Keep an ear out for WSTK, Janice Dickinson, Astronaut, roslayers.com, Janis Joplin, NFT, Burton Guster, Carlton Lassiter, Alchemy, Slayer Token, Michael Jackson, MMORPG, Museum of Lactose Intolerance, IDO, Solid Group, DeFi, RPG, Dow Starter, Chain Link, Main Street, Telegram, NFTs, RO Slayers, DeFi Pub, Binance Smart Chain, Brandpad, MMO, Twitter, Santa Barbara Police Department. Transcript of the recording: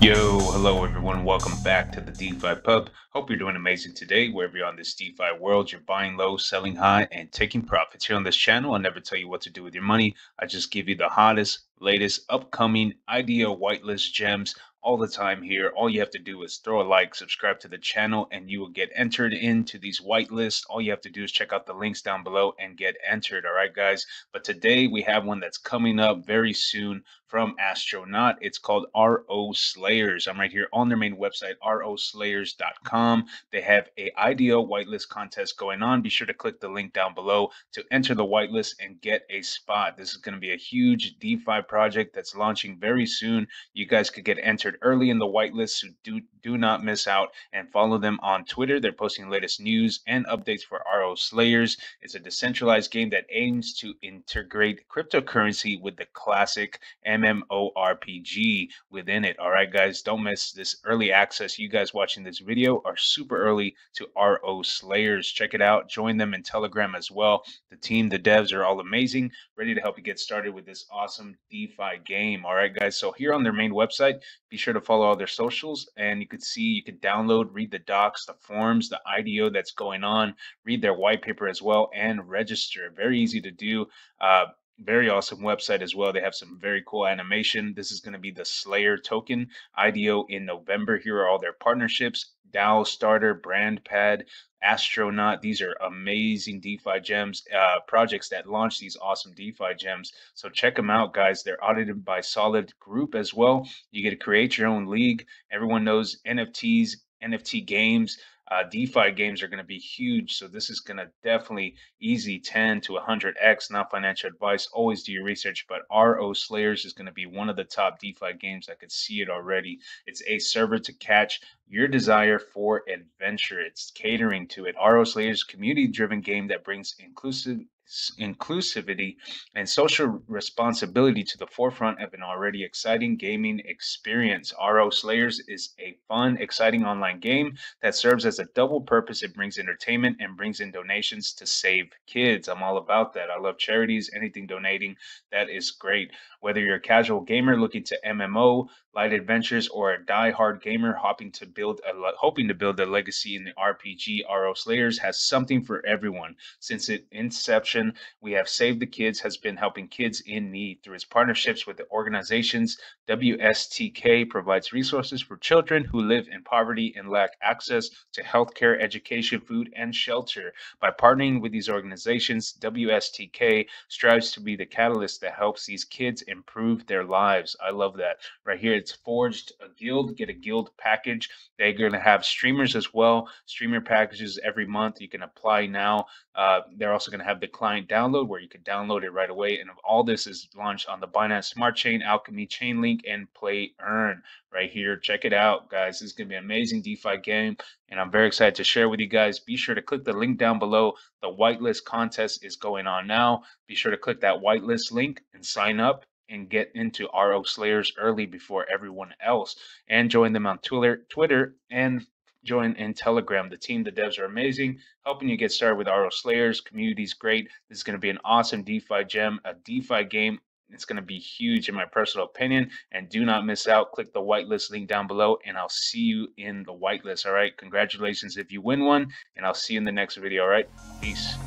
Yo, hello everyone, welcome back to the DeFi Pub. Hope you're doing amazing today. Wherever you're on this DeFi world, you're buying low, selling high, and taking profits. Here on this channel, I never tell you what to do with your money. I just give you the hottest, latest, upcoming IDO whitelist gems all the time here. All you have to do is throw a like, subscribe to the channel, and you will get entered into these whitelists. All you have to do is check out the links down below and get entered. All right, guys. But today we have one that's coming up very soon from Astronaut. It's called RO Slayers. I'm right here on their main website, roslayers.com. They have a IDO whitelist contest going on. Be sure to click the link down below to enter the whitelist and get a spot. This is going to be a huge DeFi project that's launching very soon. You guys could get entered early in the whitelist, so do not miss out and follow them on Twitter. They're posting latest news and updates for RO Slayers. It's a decentralized game that aims to integrate cryptocurrency with the classic MMORPG within it. All right, guys, don't miss this early access. You guys watching this video are super early to RO Slayers. Check it out. Join them in Telegram as well. The team, the devs are all amazing, ready to help you get started with this awesome DeFi game. All right, guys, so here on their main website, be sure to follow all their socials, and you could download, read the docs, the forms, the IDO that's going on, read their white paper as well, and register. Very easy to do. Very awesome website as well. They have some very cool animation. This is going to be the Slayer Token IDO in November. Here are all their partnerships: Dow Starter, Brandpad, Astronaut. These are amazing DeFi gems, projects that launch these awesome DeFi gems. So check them out, guys. They're audited by Solid Group as well. You get to create your own league. Everyone knows NFTs, NFT games. DeFi games are going to be huge, so this is going to definitely easy 10 to 100x, not financial advice. Always do your research, but RO Slayers is going to be one of the top DeFi games. I could see it already. It's a server to catch your desire for adventure. It's catering to it. RO Slayers, community-driven game that brings inclusivity and social responsibility to the forefront of an already exciting gaming experience. RO Slayers is a fun, exciting online game that serves as a double purpose. It brings entertainment and brings in donations to save kids. I'm all about that. I love charities, anything donating. That is great. Whether you're a casual gamer looking to MMO, light adventures, or a die-hard gamer hoping to build a legacy in the RPG, RO Slayers has something for everyone. Since its inception, we have Save the Kids has been helping kids in need. Through its partnerships with the organizations, WSTK provides resources for children who live in poverty and lack access to healthcare, education, food, and shelter. By partnering with these organizations, WSTK strives to be the catalyst that helps these kids improve their lives. I love that. Right here, it's forged a guild, get a guild package. They're going to have streamers as well, streamer packages every month. You can apply now. They're also going to have the client download where you can download it right away. And all this is launched on the Binance Smart Chain, Alchemy, Chain Link, and Play Earn right here. Check it out, guys. This is going to be an amazing DeFi game, and I'm very excited to share with you guys. Be sure to click the link down below. The whitelist contest is going on now. Be sure to click that whitelist link and sign up and get into RO Slayers early before everyone else, and join them on Twitter and join in Telegram. The team, the devs are amazing, helping you get started with RO Slayers. Community's great. This is going to be an awesome DeFi gem, a DeFi game. It's going to be huge in my personal opinion, and do not miss out. Click the whitelist link down below, and I'll see you in the whitelist. All right, congratulations if you win one, and I'll see you in the next video. All right, peace.